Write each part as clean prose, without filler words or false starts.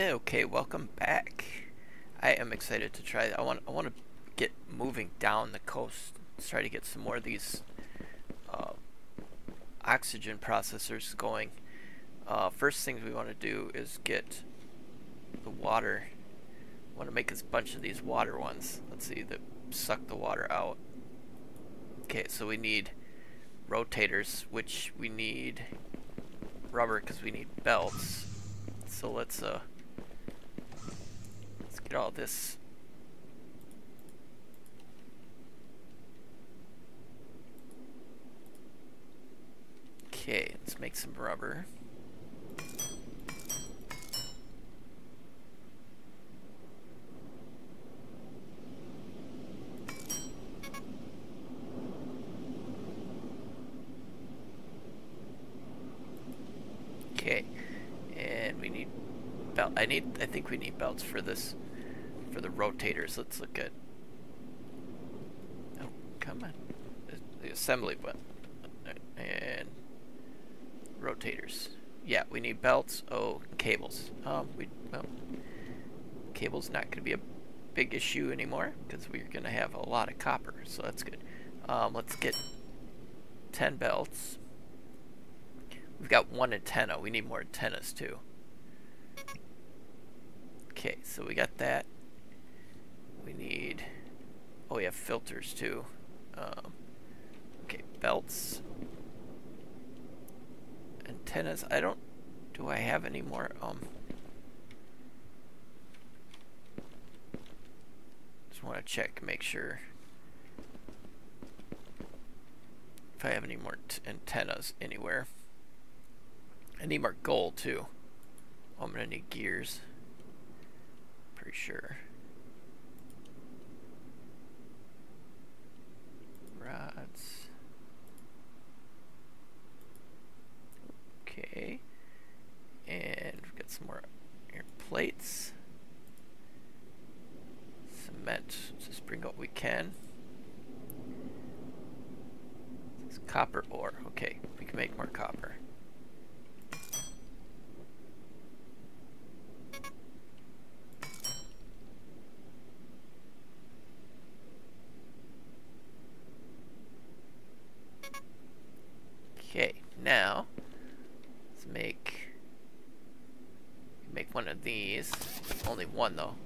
Okay, welcome back. I am excited to try that. I want to get moving down the coast. Let's try to get some more of these oxygen processors going. First thing we want to do is get the water. I want to make a bunch of these water ones. Let's see, that suck the water out. Okay, so we need rotators, which we need rubber because we need belts. So let's get all this. Okay, let's make some rubber. Okay, and we need belt. I think we need belts for this, for the rotators. Let's look at. Oh, come on, the assembly button and rotators. Yeah, we need belts. Oh, cables. Cable's not going to be a big issue anymore because we're going to have a lot of copper, so that's good. Let's get 10 belts. We've got one antenna. We need more antennas too. Okay, so we got that. We need. Oh, we have filters too. Okay, belts, antennas. I don't. Do I have any more? Just want to check, make sure if I have any more antennas anywhere. I need more gold too. Oh, I'm gonna need gears. Pretty sure. Rods. Okay. And we've got some more iron plates. Cement. Let's just bring what we can. This is copper ore. Okay, we can make more copper. Okay, now let's make one of these. Only one though.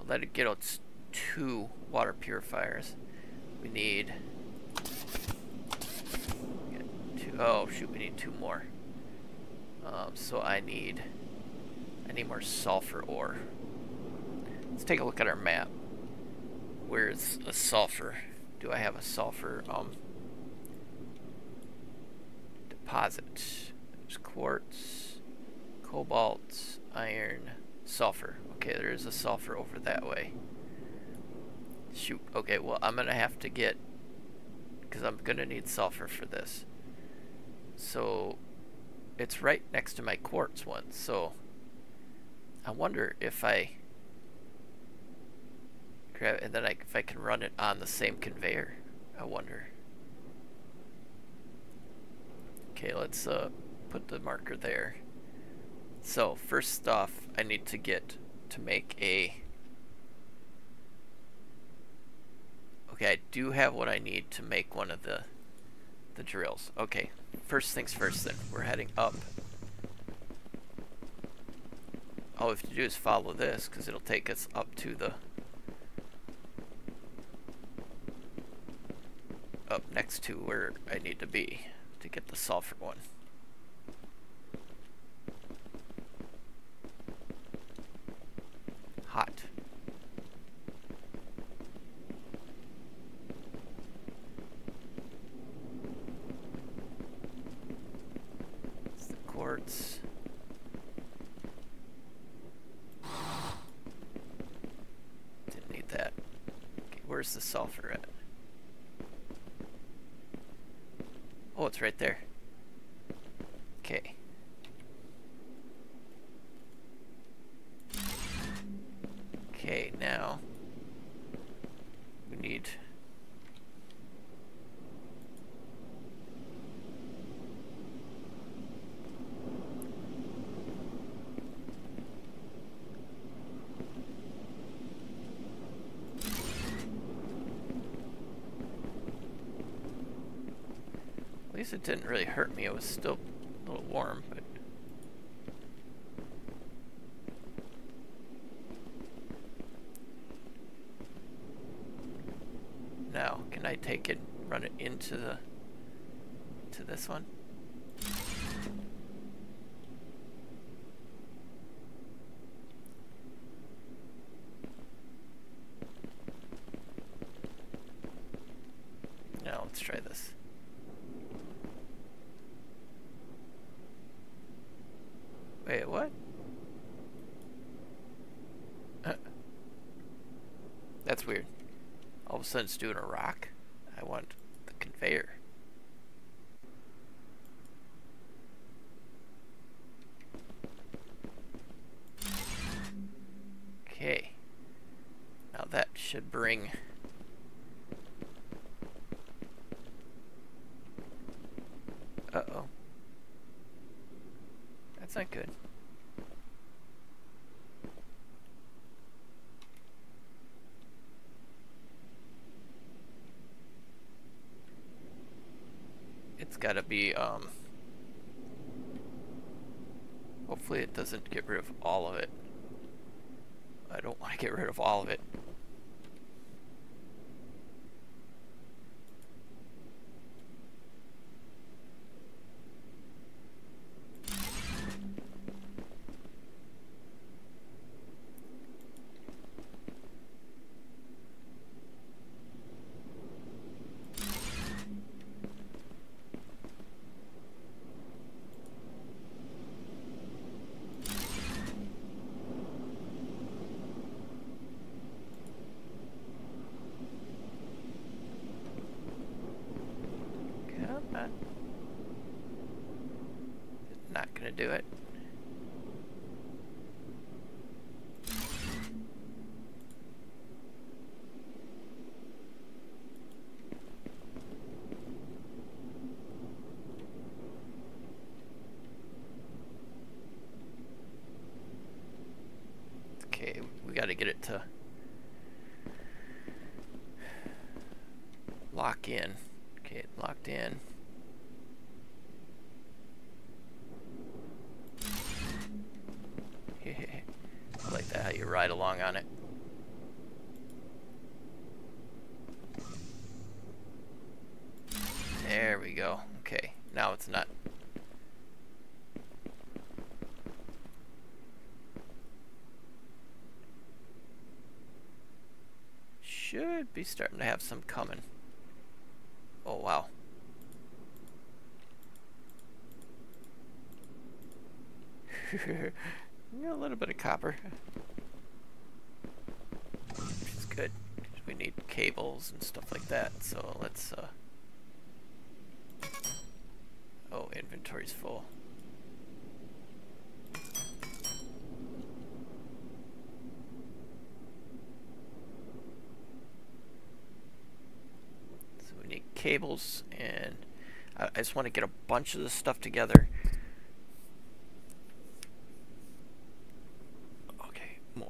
I'll let it get out 2 water purifiers. We need 2. Oh shoot, we need 2 more. So I need more sulfur ore. Let's take a look at our map. Where's a sulfur? Do I have a sulfur? Deposit. There's quartz, cobalt, iron, sulfur. Okay, there is a sulfur over that way. Shoot. Okay, well I'm gonna have to get, because I'm gonna need sulfur for this. So it's right next to my quartz one. So I wonder if I grab and then if I can run it on the same conveyor. I wonder. Okay, let's put the marker there. So first off, I need to get to make a. Okay, I do have what I need to make one of the drills. Okay, first things first. Then we're heading up. All we have to do is follow this because it'll take us up to the. Up next to where I need to be. To get the sulfur one. Hot. It's the quartz. Didn't need that. Okay, where's the sulfur at? Oh, it's right there. Okay. Okay, now we need. least it didn't really hurt me. It was still a little warm, but now can I take it, run it into the to this one? Now let's try this. Wait, what? That's weird. All of a sudden it's doing a rock. I want the conveyor. Okay. Now that should bring... Uh-oh. That's not good. It's gotta be, hopefully it doesn't get rid of all of it. I don't want to get rid of all of it. Not gonna do it. Okay, we gotta get it to lock in. Okay, it locked in. I like that, how you ride along on it. There we go. Okay, now it's not. Should be starting to have some coming. Oh, wow. A little bit of copper, which is good. We need cables and stuff like that, so let's oh, inventory's full. So we need cables, and I just want to get a bunch of this stuff together.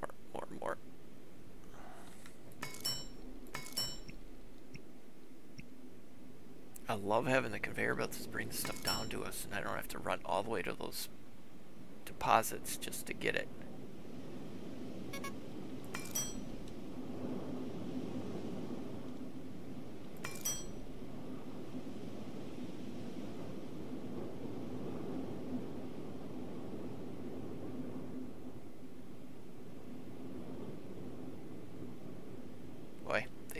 More. I love having the conveyor belts bring the stuff down to us, and I don't have to run all the way to those deposits just to get it.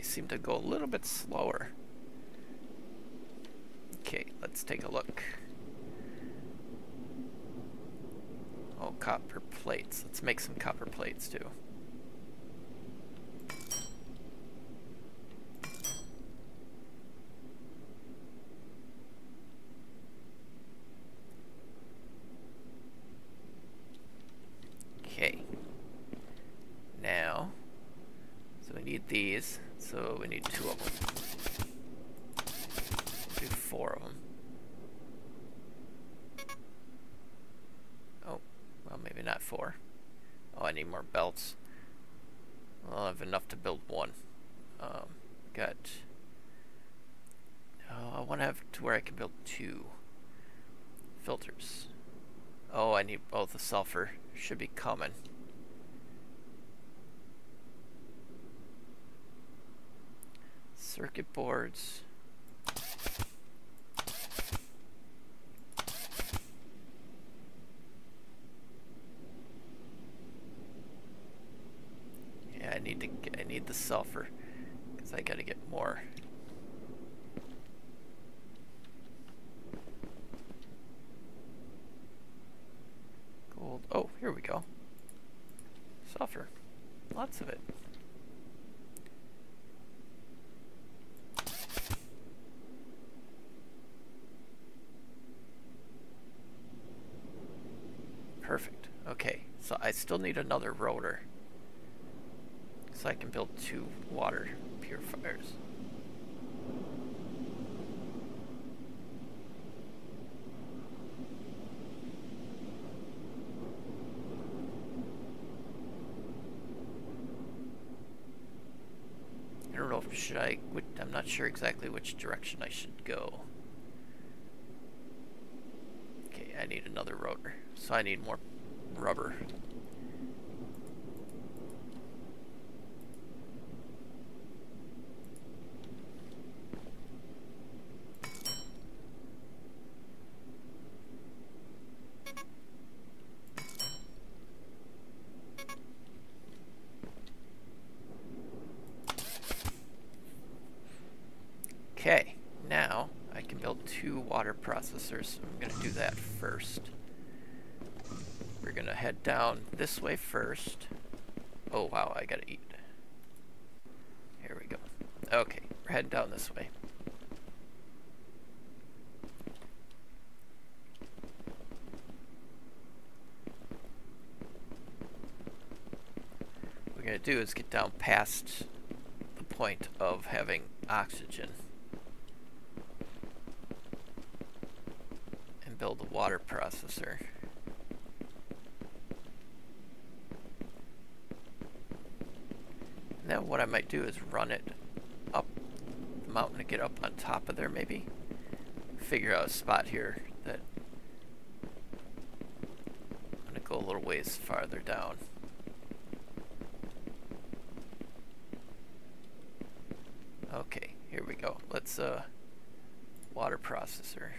Seem to go a little bit slower. Okay, let's take a look. Oh, copper plates. Let's make some copper plates too. Okay. Now, so we need these. So we need two of them. Do four of them. Oh, well, maybe not four. Oh, I need more belts. I'll have enough to build one. Got I want to have to where I can build two filters. Oh, I need both. The sulfur should be common. Circuit boards. Yeah, I need the sulfur because I gotta get more. Oh, here we go. Sulfur. Lots of it. Perfect. Okay, so I still need another rotor. So I can build two water purifiers. I'm not sure exactly which direction I should go. Okay, I need another rotor, so I need more rubber. Okay, now I can build two water processors. I'm going to do that first. We're going to head down this way first. Oh wow, I got to eat. Here we go. Okay, we're heading down this way. What we're going to do is get down past the point of having oxygen. Build a water processor. And then what I might do is run it up the mountain to get up on top of there maybe. Figure out a spot here that I'm gonna go a little ways farther down. Okay, here we go. Let's water processor.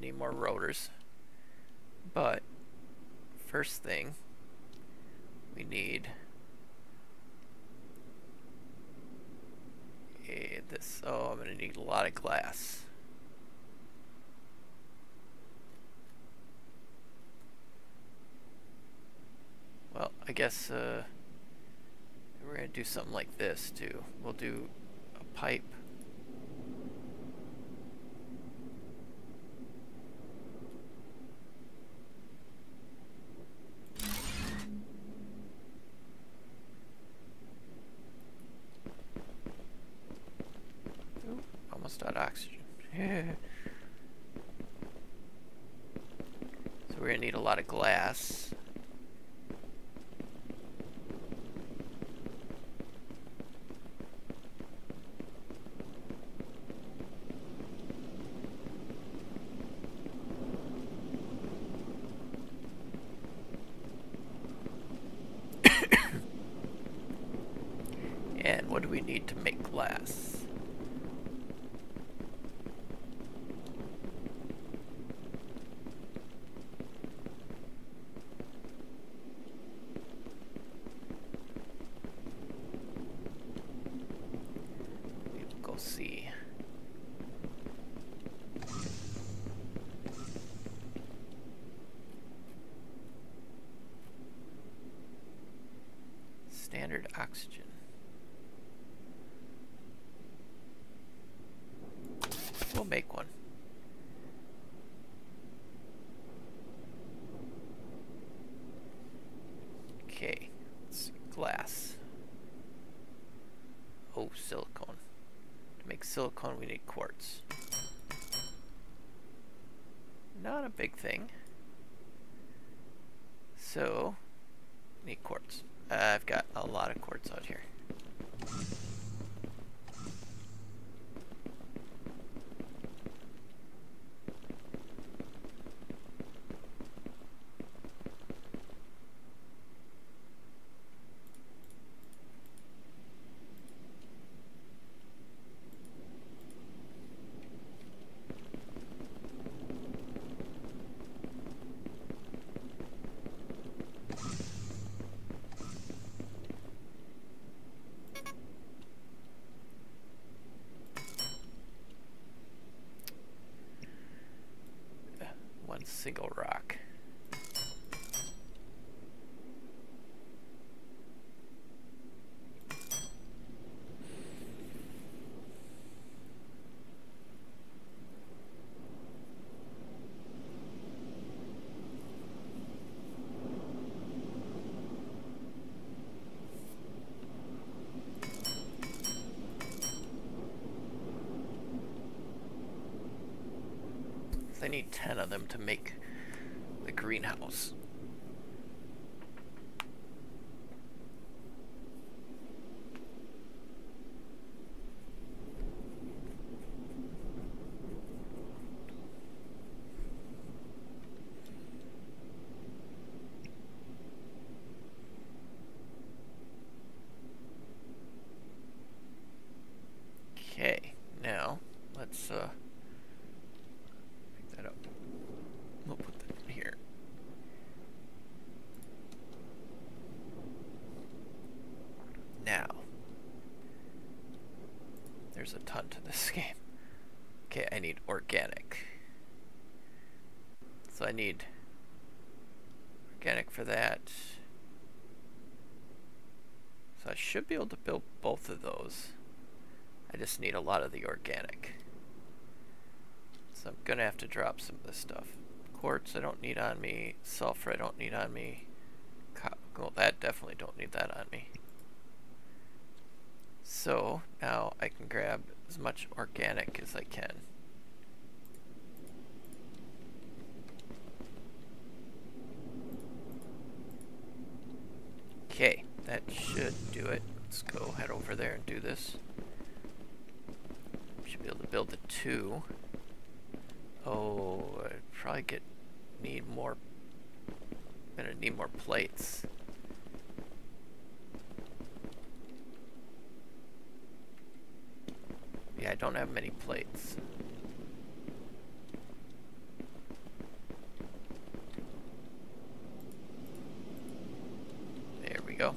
Need more rotors, but first thing we need this. Oh, I'm gonna need a lot of glass. Well, I guess we're gonna do something like this too. We'll do a pipe. Oxygen. So we're gonna need a lot of glass. need to make glass. Oxygen. We'll make one. Okay, let's see. Glass. Oh, silicone. To make silicone, we need quartz. Not a big thing. So, need quartz. I've got a lot of quartz out here. Single rock. I need 10 of them to make the greenhouse. Okay, now let's a ton to this game. Okay, I need organic. So I need organic for that. So I should be able to build both of those. I just need a lot of the organic. So I'm gonna have to drop some of this stuff. Quartz I don't need on me. Sulfur I don't need on me. Well, that definitely don't need that on me. So now I can grab as much organic as I can. Okay, that should do it. Let's go head over there and do this. Should be able to build the two. Oh, I'd probably need more. I'm gonna need more plates. Yeah, I don't have many plates. There we go.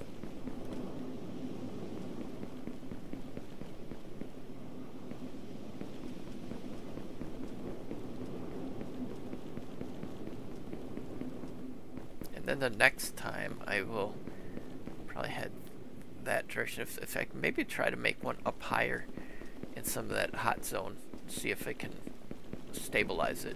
And then the next time I will probably head that direction. If I can maybe try to make one up higher in some of that hot zone, see if it can stabilize it.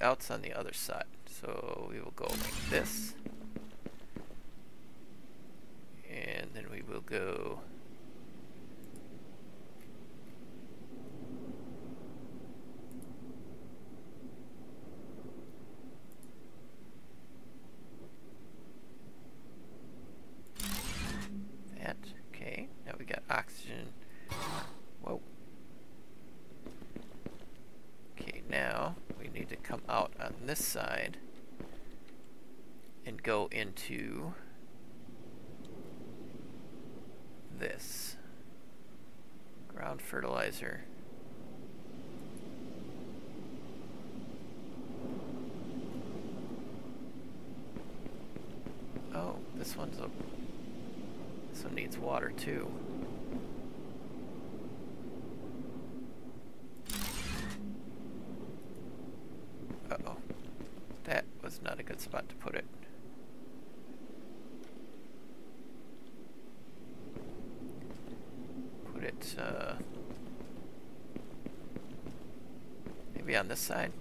the outs on the other side. So we will go like this. And then we will go that. Okay, now we got oxygen. Whoa. Okay, now we need to come out on this side and go into this ground fertilizer. Oh, this one needs water too. Uh-oh, that was not a good spot to put it. Maybe on this side,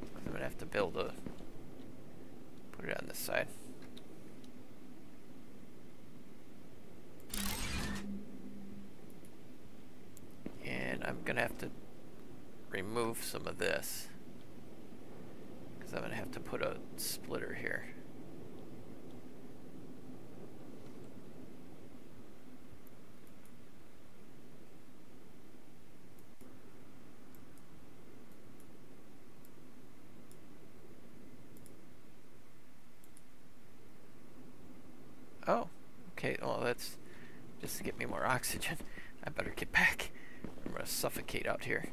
because I'm gonna have to put it on this side. And I'm gonna have to remove some of this, because I'm gonna have to put a splitter here. Okay, well that's just to get me more oxygen. I better get back. I'm gonna suffocate out here.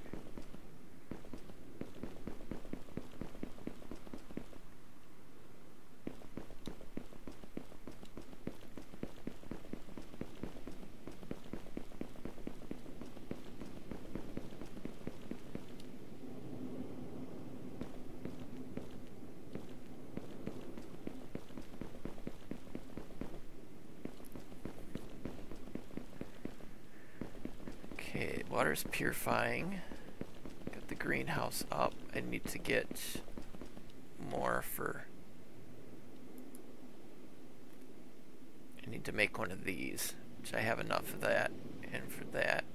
Water's purifying. Got the greenhouse up. I need to get more for... I need to make one of these, which I have enough of that, and for that,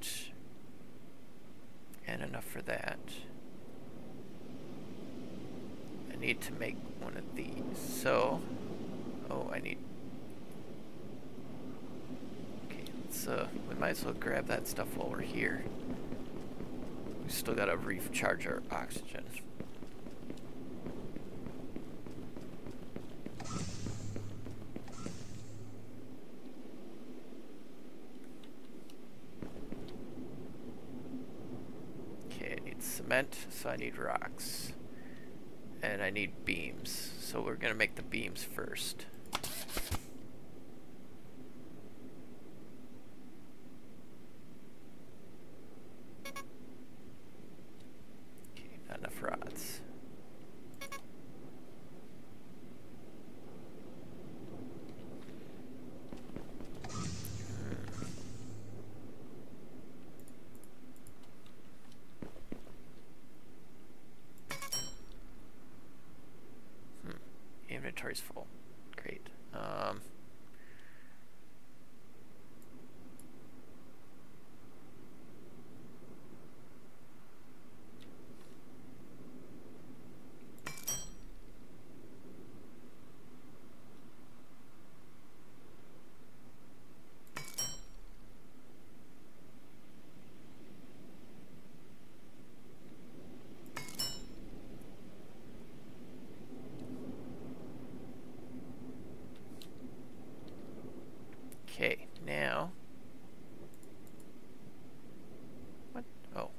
and enough for that. I need to make one of these, so... Oh, I need... So we might as well grab that stuff while we're here. We still gotta recharge our oxygen. Okay, I need cement, so I need rocks. And I need beams, so we're gonna make the beams first. Inventory's full. Great. Okay, now, what? Oh.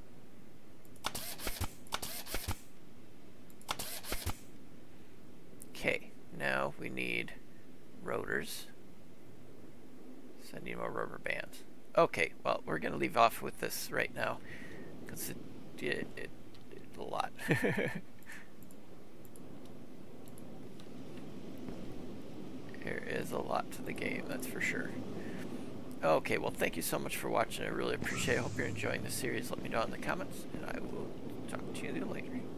Okay, now we need rotors. So I need more rubber bands. Okay, well, we're gonna leave off with this right now, because it did a lot. There is a lot to the game, that's for sure. Okay, well, thank you so much for watching. I really appreciate it. I hope you're enjoying the series. Let me know in the comments, and I will talk to you later.